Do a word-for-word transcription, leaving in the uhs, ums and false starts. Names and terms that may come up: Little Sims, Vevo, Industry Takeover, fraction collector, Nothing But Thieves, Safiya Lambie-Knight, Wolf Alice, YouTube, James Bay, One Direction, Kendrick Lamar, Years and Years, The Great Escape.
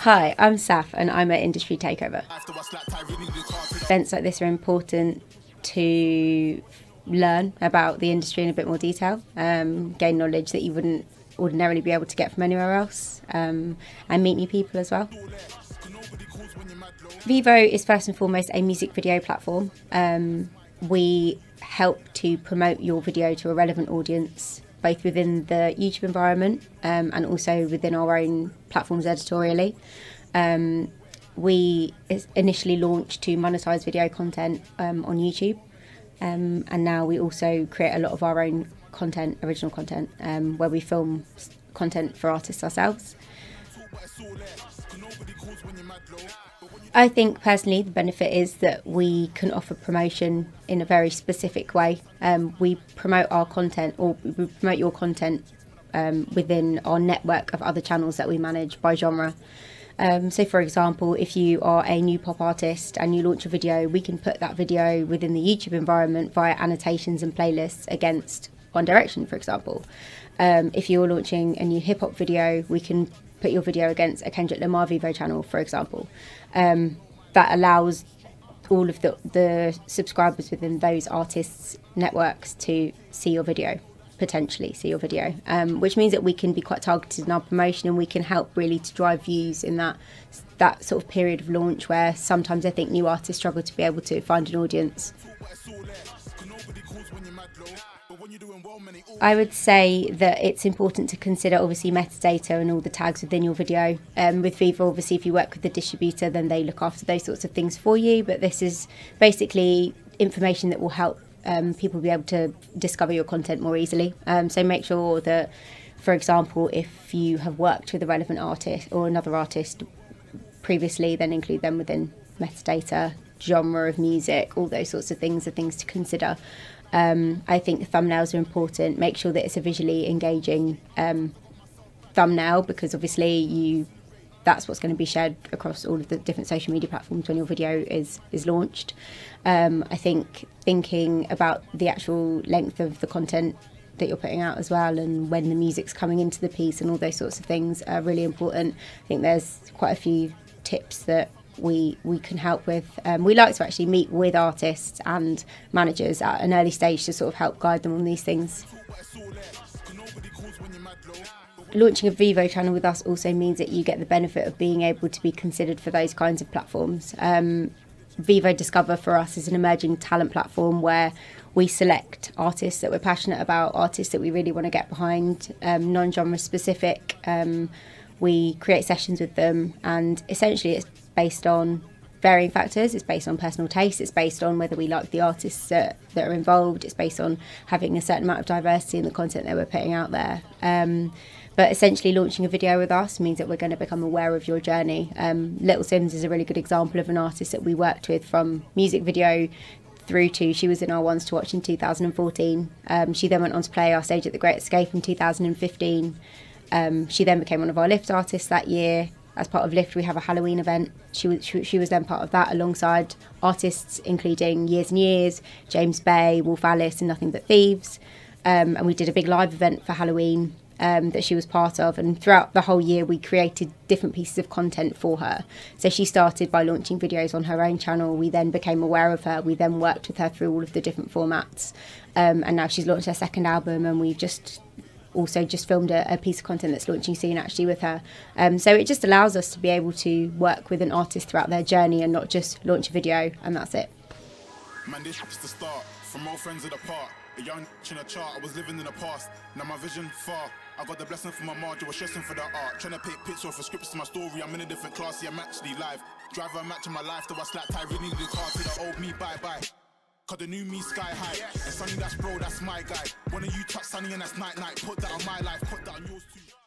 Hi, I'm Saf and I'm at Industry Takeover. Events like this are important to learn about the industry in a bit more detail, um, gain knowledge that you wouldn't ordinarily be able to get from anywhere else, um, and meet new people as well. Vevo is first and foremost a music video platform. Um, we help to promote your video to a relevant audience, both within the YouTube environment um, and also within our own platforms editorially. Um, we initially launched to monetize video content um, on YouTube, um, and now we also create a lot of our own content, original content, um, where we film content for artists ourselves. I think personally the benefit is that we can offer promotion in a very specific way. Um, we promote our content, or we promote your content um, within our network of other channels that we manage by genre. Um, so for example, if you are a new pop artist and you launch a video, we can put that video within the YouTube environment via annotations and playlists against One Direction, for example. Um, if you're launching a new hip hop video, we can put your video against a Kendrick Lamar Vevo channel, for example. Um, that allows all of the, the subscribers within those artists' networks to see your video, potentially see your video, um, which means that we can be quite targeted in our promotion, and we can help really to drive views in that, that sort of period of launch where sometimes I think new artists struggle to be able to find an audience. I would say that it's important to consider obviously metadata and all the tags within your video. Um, with Vevo, obviously if you work with the distributor, then they look after those sorts of things for you, but this is basically information that will help um, people be able to discover your content more easily. Um, so make sure that, for example, if you have worked with a relevant artist or another artist previously, then include them within metadata, genre of music, all those sorts of things are things to consider. Um, I think thumbnails are important. Make sure that it's a visually engaging um, thumbnail, because obviously you that's what's going to be shared across all of the different social media platforms when your video is, is launched. Um, I think thinking about the actual length of the content that you're putting out as well, and when the music's coming into the piece and all those sorts of things are really important. I think there's quite a few tips that we we can help with. Um, we like to actually meet with artists and managers at an early stage to sort of help guide them on these things. Launching a Vevo channel with us also means that you get the benefit of being able to be considered for those kinds of platforms. Um, Vevo Discover for us is an emerging talent platform where we select artists that we're passionate about, artists that we really want to get behind, um, non-genre specific. Um, we create sessions with them, and essentially it's based on varying factors. It's based on personal taste, it's based on whether we like the artists that, that are involved, it's based on having a certain amount of diversity in the content that we're putting out there. Um, but essentially launching a video with us means that we're going to become aware of your journey. Um, Little Sims is a really good example of an artist that we worked with from music video through to, she was in our Ones to Watch in two thousand fourteen. Um, she then went on to play our stage at The Great Escape in two thousand fifteen. Um, she then became one of our Lift artists that year. As part of Lift, we have a Halloween event. She was, she, she was then part of that alongside artists including Years and Years, James Bay, Wolf Alice and Nothing But Thieves. Um, and we did a big live event for Halloween um, that she was part of. And throughout the whole year, we created different pieces of content for her. So she started by launching videos on her own channel. We then became aware of her. We then worked with her through all of the different formats. Um, and now she's launched her second album, and we've just also just filmed a, a piece of content that's launching soon actually with her. Um, so it just allows us to be able to work with an artist throughout their journey and not just launch a video and that's it. Man, this is the start. From all friends at the park, a young chin a chart. I was living in the past, now my vision far. I got the blessing from my margin, was stressing for the art. Trying to pick pictures off of scripts to my story. I'm in a different class, yeah, I'm actually live. Driver, I'm matching my life, though I slapped. I really need the car to the old me, bye-bye. Cause the new me sky high, and Sonny that's bro, that's my guy. When you touch Sonny and that's night night, put that on my life, put that on yours too.